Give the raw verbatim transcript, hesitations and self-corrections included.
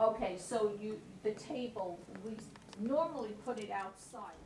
Okay, so you, the table, we normally put it outside.